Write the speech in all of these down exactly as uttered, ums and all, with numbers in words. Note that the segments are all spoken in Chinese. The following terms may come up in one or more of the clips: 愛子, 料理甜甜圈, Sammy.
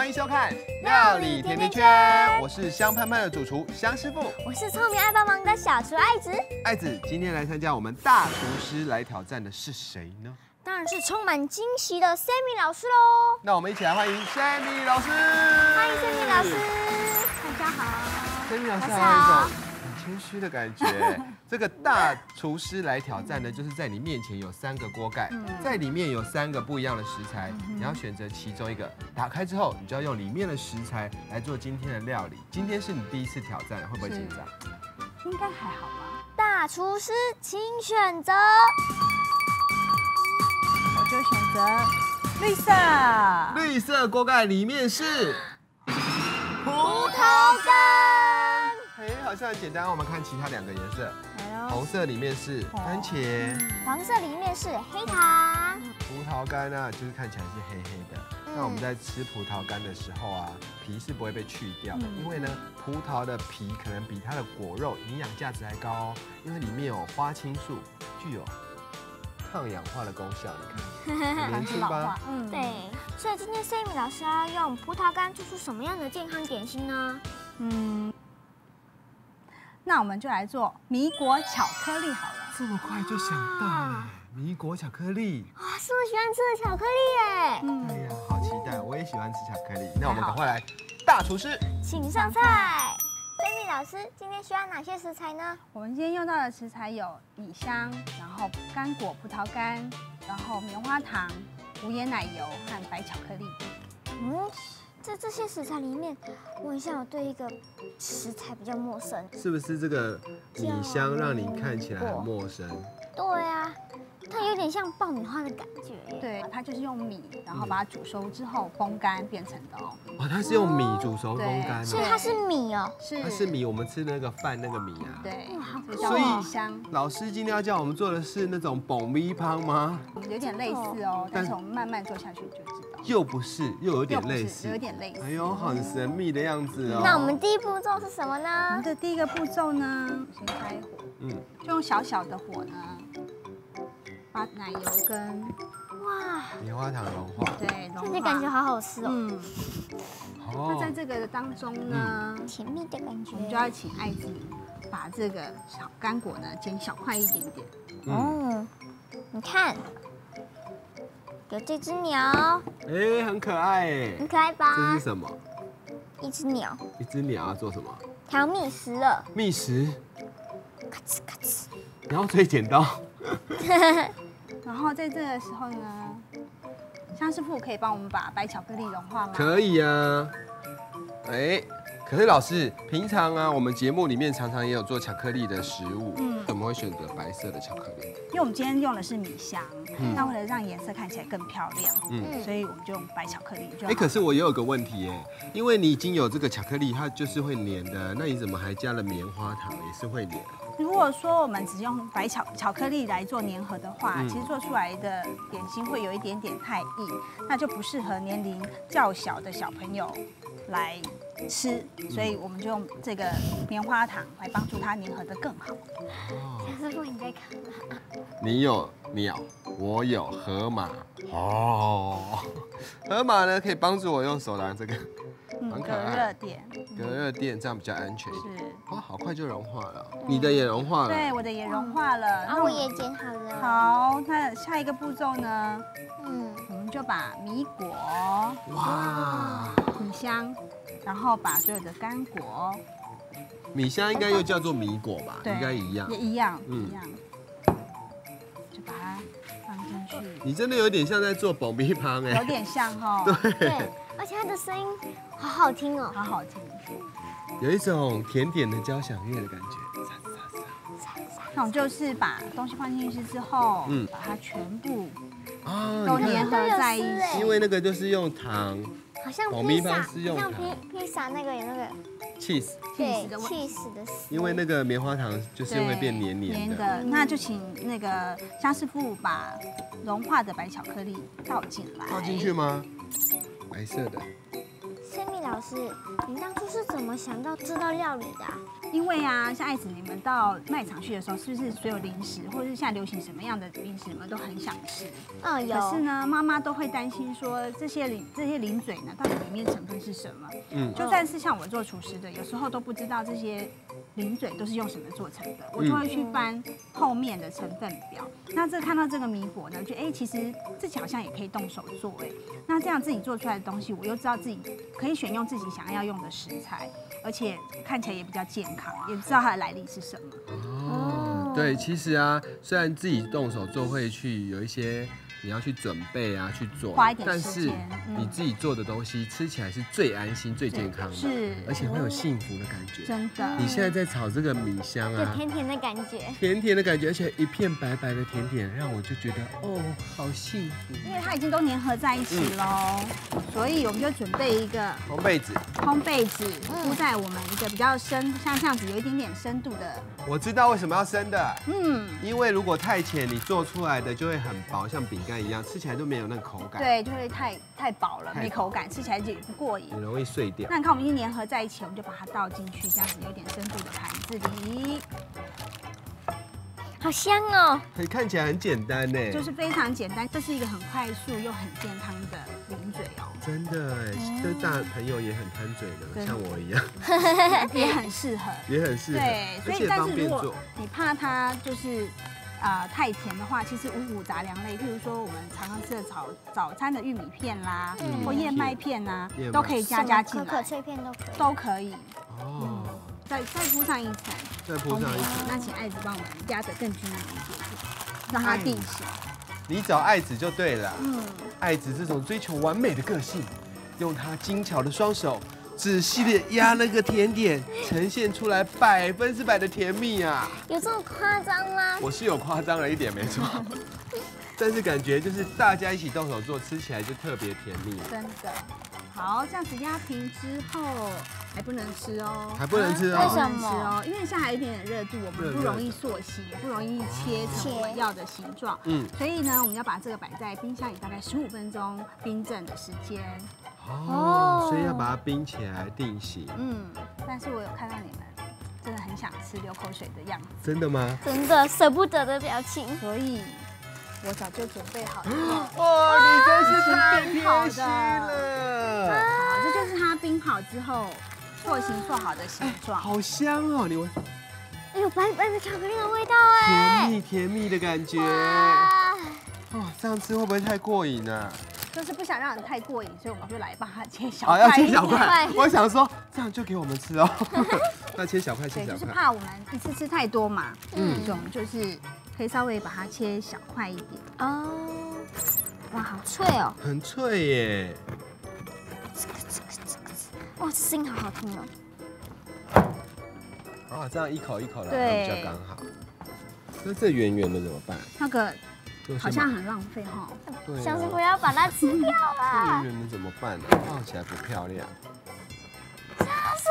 欢迎收看《料理甜甜圈》，我是香喷喷的主厨香师傅，我是聪明爱帮忙的小厨爱子。爱子，今天来参加我们大厨师来挑战的是谁呢？当然是充满惊喜的 Sammy 老师喽。那我们一起来欢迎 Sammy 老师。欢迎 Sammy 老师，大家好。Sammy 老师好，一种很谦虚的感觉。这个大厨师来挑战呢，就是在你面前有三个锅盖，在里面有三个不一样的食材，你要选择其中一个。打开之后，你就要用里面的食材来做今天的料理。今天是你第一次挑战，会不会紧张？应该还好吧。大厨师，请选择。我就选择绿色。绿色锅盖里面是葡萄干。哎，好像很简单。我们看其他两个颜色。 红色里面是番茄，黄色里面是黑糖。葡萄干啊，就是看起来是黑黑的。那我们在吃葡萄干的时候啊，皮是不会被去掉的，因为呢，葡萄的皮可能比它的果肉营养价值还高哦，因为里面有花青素，具有抗氧化的功效。你看，年轻吧？嗯，对。所以今天 Sammy 老师要用葡萄干做出什么样的健康点心呢？嗯。 那我们就来做米果巧克力好了。这么快就想到了米果巧克力啊！是我喜欢吃的巧克力耶！哎呀，好期待！我也喜欢吃巧克力。那我们赶快来，大厨师，请上菜。Sammy老师，今天需要哪些食材呢？我们今天用到的食材有米香，然后干果葡萄干，然后棉花糖、无盐奶油和白巧克力。嗯。 在这些食材里面，我好像对一个食材比较陌生，是不是这个米香让你看起来很陌生？对啊，它有点像爆米花的感觉。对，它就是用米，然后把它煮熟之后风干变成的哦。哦，它是用米煮熟风干，所以它是米哦，是它是米，我们吃那个饭那个米啊。对，所以米香。老师今天要教我们做的是那种爆米花吗？有点类似哦，但是我们慢慢做下去就知道。又不是，又有点类似。 哎呦，很神秘的样子哦。那我们第一步骤是什么呢？我们的第一个步骤呢，先开火，嗯，就用小小的火呢，把奶油跟哇棉花糖融化，对，融化，这感觉好好吃哦。嗯，那在这个当中呢，甜蜜的感觉，我们就要请爱子把这个小干果呢剪小块一点点。嗯，你看。 有这只鸟，哎，很可爱哎，很可爱吧？这是什么？一只鸟。一只鸟要做什么？它要觅食了。觅食。咔哧咔哧。然后所以剪刀。然后在这个时候呢，香师傅可以帮我们把白巧克力融化吗？可以啊。哎，可是老师，平常啊，我们节目里面常常也有做巧克力的食物。嗯。 我们会选择白色的巧克力，因为我们今天用的是米香，那为了让颜色看起来更漂亮，嗯，所以我们就用白巧克力。哎，可是我也有个问题哎，因为你已经有这个巧克力，它就是会黏的，那你怎么还加了棉花糖，也是会黏？如果说我们只用白巧巧克力来做粘合的话，其实做出来的点心会有一点点太硬，那就不适合年龄较小的小朋友来吃，所以我们就用这个棉花糖来帮助它粘合得更好。 师傅，你在干嘛？你有鸟，我有河马。哦，河马呢可以帮助我用手拿这个，很可爱。隔热垫，隔热垫这样比较安全。是。哇，好快就融化了。你的也融化了。对，我的也融化了。然后我也剪好了。好，那下一个步骤呢？嗯，我们就把米果，哇，米香，然后把所有的干果。 米香应该又叫做米果吧，应该一样，也一样，嗯，一样，就把它放进去。你真的有点像在做爆米花哎，有点像哦。对，对，而且它的声音好好听哦，好好听，有一种甜点的交响乐的感觉。那我们就是把东西放进去之后，嗯，把它全部都粘合在一起，因为那个就是用糖，好像披萨，像披披萨那个有那个。 cheese， 对 cheese 的，因为那个棉花糖就是会变黏黏的，那就请那个香师傅把融化的白巧克力倒进来，倒进去吗？白色的。Sammy 老师，你当初是怎么想到这道料理的啊？因为啊，像爱子你们到卖场去的时候，是不是所有零食或者是现在流行什么样的零食，你们都很想吃？嗯，有。可是呢，妈妈都会担心说这些零这些零嘴呢，到底里面成分是什么？嗯，就算是像我做厨师的，有时候都不知道这些零嘴都是用什么做成的，我就会去翻后面的成分表。嗯、那这看到这个米果呢，就哎、欸，其实自己好像也可以动手做哎、欸。那这样自己做出来的东西，我又知道自己可以选用自己想要用的食材，而且看起来也比较健康。 也不知道它的来历是什么。哦，对，其实啊，虽然自己动手做会去有一些你要去准备啊，去做，花一点时间，但是你自己做的东西吃起来是最安心、最健康的，是，而且会有幸福的感觉。真的，你现在在炒这个米香啊，甜甜的感觉，甜甜的感觉，而且一片白白的甜甜，让我就觉得哦，好幸福。因为它已经都粘合在一起喽，所以我们就准备一个烘焙纸，烘焙纸铺在我们一个比较深，像这样子有一点点深度的。我知道为什么要深的，嗯，因为如果太浅，你做出来的就会很薄，像饼干 一样，吃起来都没有那个口感，对，就会太太饱了，没口感，吃起来就不过瘾，很容易碎掉。那你看，我们已经粘合在一起，我们就把它倒进去，这样子有点深度的盘子里，好香哦！看起来很简单呢，就是非常简单，这是一个很快速又很健康的零嘴哦。真的哎，这大朋友也很贪嘴的，像我一样，也很适合，也很适合。对，所以但是如果你怕它就是 呃，太甜的话，其实五谷杂粮类，譬如说我们常常吃的早早餐的玉米片啦，嗯、或燕麦片啊，片都可以加加进来，可可脆片都可以，都可以。哦、嗯，再再铺上一层，再铺上一层。那请爱子帮我们压得更均匀一点，让它定型。你找爱子就对了。嗯，爱子这种追求完美的个性，用她精巧的双手， 仔细的压那个甜点，呈现出来百分之百的甜蜜啊！有这么夸张吗？我是有夸张了一点，没错。但是感觉就是大家一起动手做，吃起来就特别甜蜜。真的。好，这样子压平之后还不能吃哦，还不能吃哦，为什么？哦，因为现在还有一点点热度，我们不容易塑形，也不容易切成我们要的形状。嗯。所以呢，我们要把这个摆在冰箱里大概十五分钟冰镇的时间。 哦，所以要把它冰起来定型。嗯，但是我有看到你们真的很想吃流口水的样子。真的吗？真的舍不得的表情。所以，我早就准备好了。哇，你真是太贴心了。好，这就是它冰好之后塑形做好的形状。好香哦，你闻。哎呦，白白的巧克力的味道哎，甜蜜甜蜜的感觉。哇，这样吃会不会太过瘾啊？ 就是不想让人太过瘾，所以我们就来帮他切小块。哦，要切小块。我想说，这样就给我们吃哦。那切小块，切小块。就是怕我们一次吃太多嘛。嗯。这种就是可以稍微把它切小块一点。哦。哇，好脆哦。很脆耶。哇，这声音好好听哦。啊，这样一口一口来，比较刚好。那这圆圆的怎么办？那个 好像很浪费哈，像是不要把它吃掉了。圆圆的怎么办呢？放起来不漂亮。吓死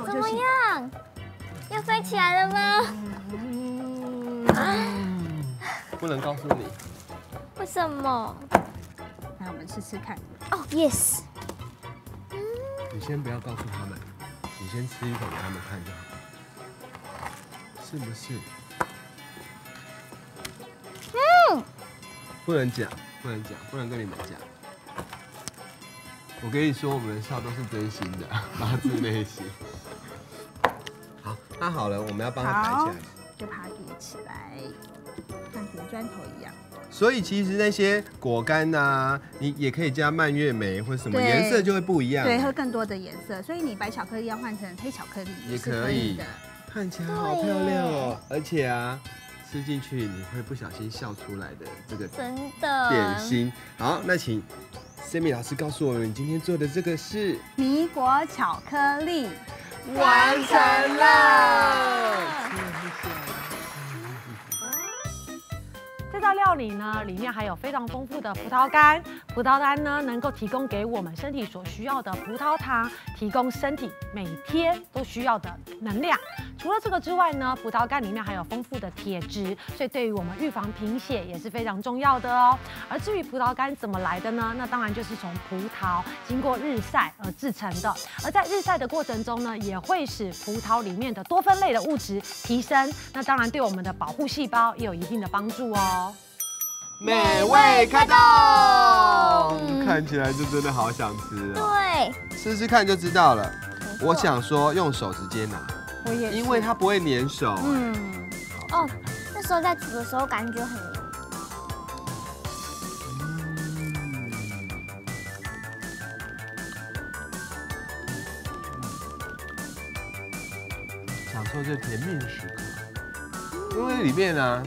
我！怎么样？要飞起来了吗？不能告诉你。为什么？来，我们试试看。哦 ，yes。你先不要告诉他们。 你先吃一口给他们看就好，是不是？嗯，不能讲，不能讲，不能跟你们讲。我跟你说，我们的笑都是真心的，发自内心。好，那好了，我们要帮他抬起来，就把它叠起来，像叠砖头一样。 所以其实那些果干啊，你也可以加蔓越莓或什么，颜色就会不一样，对，会更多的颜色。所以你白巧克力要换成黑巧克力也是可以的，看起来好漂亮哦！而且啊，吃进去你会不小心笑出来的这个真的点心。好，那请 Sammy 老师告诉我们，今天做的这个是米果巧克力，完成了。 这道料理呢，里面含有非常丰富的葡萄干，葡萄干呢能够提供给我们身体所需要的葡萄糖，提供身体每天都需要的能量。除了这个之外呢，葡萄干里面含有丰富的铁质，所以对于我们预防贫血也是非常重要的哦。而至于葡萄干怎么来的呢？那当然就是从葡萄经过日晒而制成的。而在日晒的过程中呢，也会使葡萄里面的多酚类的物质提升，那当然对我们的保护细胞也有一定的帮助哦。 美味开动，嗯、看起来就真的好想吃、哦。对，试试看就知道了。我想说用手直接拿，我也因为它不会粘手。嗯，哦，那时候在煮的时候感觉很黏。嗯、享受这甜蜜的时刻，因为里面呢、啊。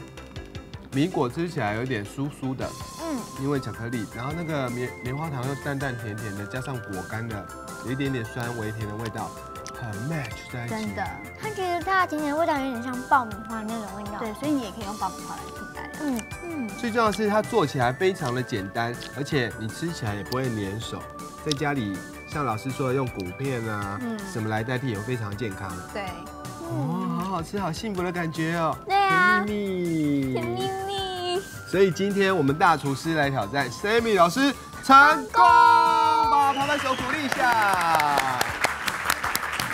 米果吃起来有点酥酥的，嗯，因为巧克力，然后那个棉棉花糖又淡淡甜甜的，加上果干的有一点点酸微甜的味道，很 match 在一起。真的，它觉得它的甜甜的味道有点像爆米花那种味道。对，所以你也可以用爆米花来替代。嗯嗯。最重要的是它做起来非常的简单，而且你吃起来也不会粘手。在家里，像老师说的，用谷片啊，嗯，什么来代替也非常健康。对。 哦，好好吃，好幸福的感觉哦！对啊，甜蜜蜜，甜蜜蜜。所以今天我们大厨师来挑战 Sammy 老师，成功！把拍拍手鼓励一下。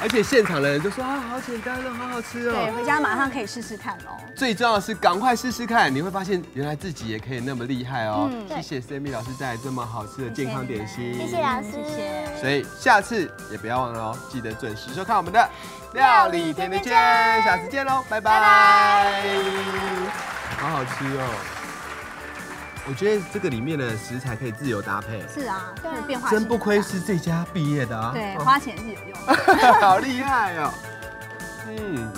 而且现场的人就说啊，好简单哦，好好吃哦。对，回家马上可以试试看哦。最重要的是赶快试试看，你会发现原来自己也可以那么厉害哦。嗯、谢谢 Sammy 老师带来这么好吃的健康点心，谢谢老师，谢谢。所以下次也不要忘了哦，记得准时收看我们的。 料理甜甜圈，下次见喽，拜拜！好好吃哦，我觉得这个里面的食材可以自由搭配。是啊，对，变化真不亏是这家毕业的啊。对，花钱是有用的。好厉害哦。嗯。